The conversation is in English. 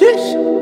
sis?